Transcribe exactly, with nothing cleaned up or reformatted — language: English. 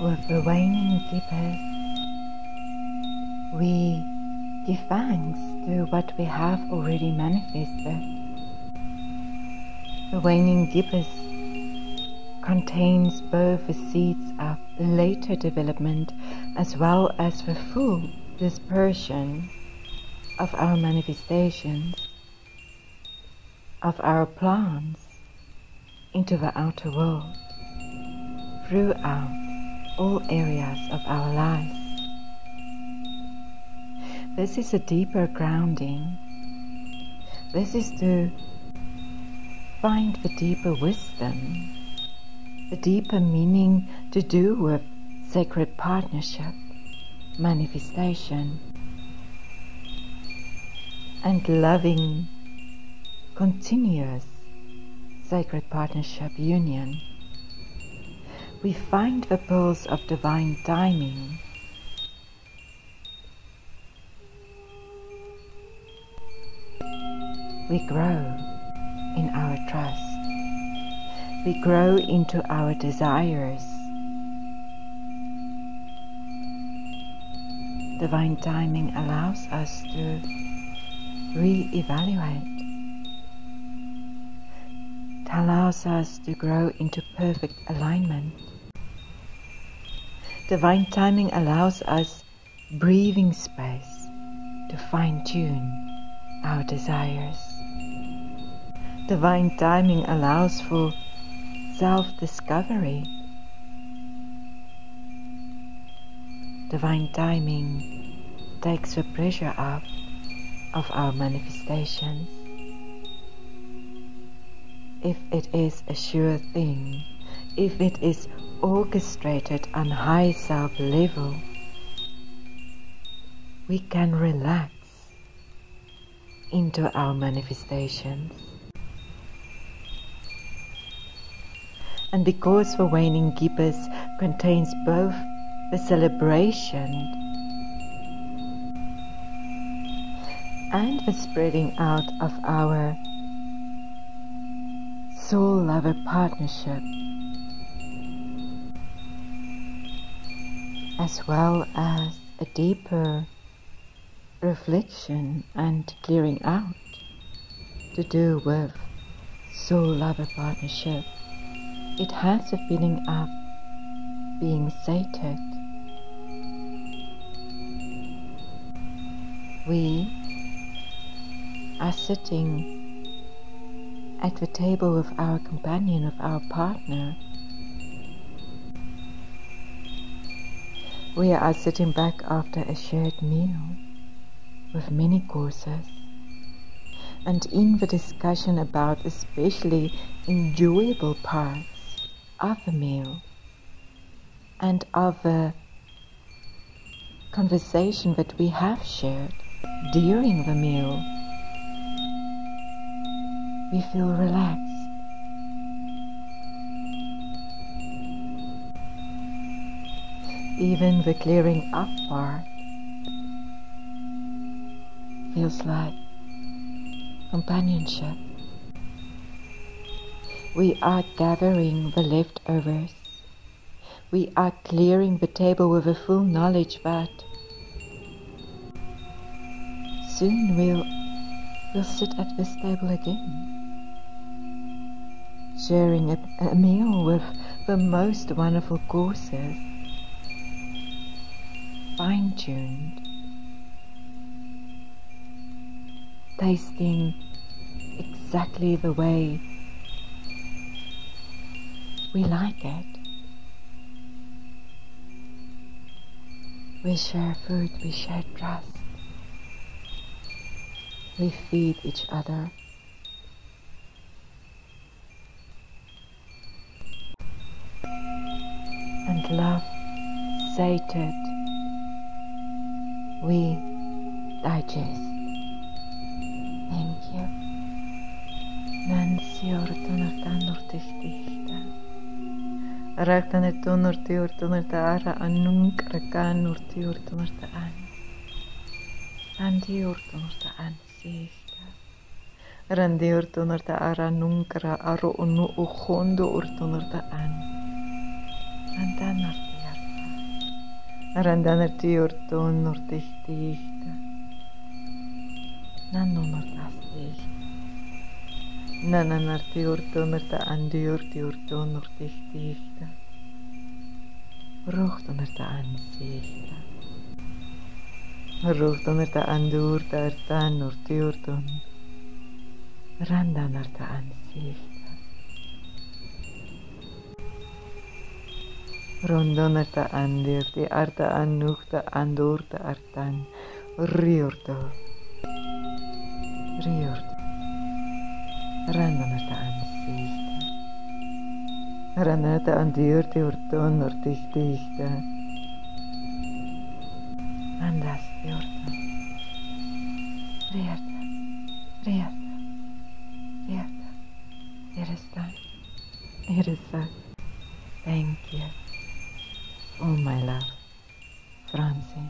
with the waning gibbous, we give thanks to what we have already manifested. The waning gibbous contains both the seeds of later development as well as the full dispersion of our manifestations, of our plants into the outer world, throughout all areas of our lives. This is a deeper grounding. This is to find the deeper wisdom, the deeper meaning to do with sacred partnership, manifestation, and loving, continuous sacred partnership union. We find the pulse of divine timing. We grow in our trust. We grow into our desires. Divine timing allows us to re-evaluate. It allows us to grow into perfect alignment. Divine timing allows us breathing space to fine-tune our desires. Divine timing allows for self-discovery. Divine timing takes the pressure off of our manifestations. If it is a sure thing, if it is orchestrated on high self level, we can relax into our manifestations. And because the waning gibbous contains both the celebration and the spreading out of our soul lover partnership, as well as a deeper reflection and clearing out to do with soul lover partnership, it has a feeling of being sated. We are sitting at the table with our companion, with our partner. We are sitting back after a shared meal with many courses, and in the discussion about especially enjoyable parts of the meal and of the conversation that we have shared during the meal, we feel relaxed. Even the clearing up part feels like companionship. We are gathering the leftovers. We are clearing the table with a full knowledge that soon we'll, we'll sit at this table again, sharing a, a meal with the most wonderful courses, fine-tuned, tasting exactly the way we like it. We share food, we share trust, we feed each other. Love sated, we digest. Thank you. Nancy ortunar tanurtichtihta. Raktanet tunurti ortunarta ara annunk rakan urti ortunarta an. Randi ortunarta ansichta. Randi ortunarta ara nunkra aro onu uchondo ortunarta an. And then Rëndënër ti urtun nur dich dichte, na numër nas dichte. Nënënër ti urtunër të andyur ti urtun nur dich dichte, ruhtunër të ansichte. Ruhtunër të andyur të ërtan nur ti urtun, rëndënër të ansichte. Rondonata andirti arta annukta andurta artan riorto riorto randonata ansicht randonata andirti urton ortichtichta andasti urton riarta riarta riarta iresta iresta thank you. Oh my love, Francine.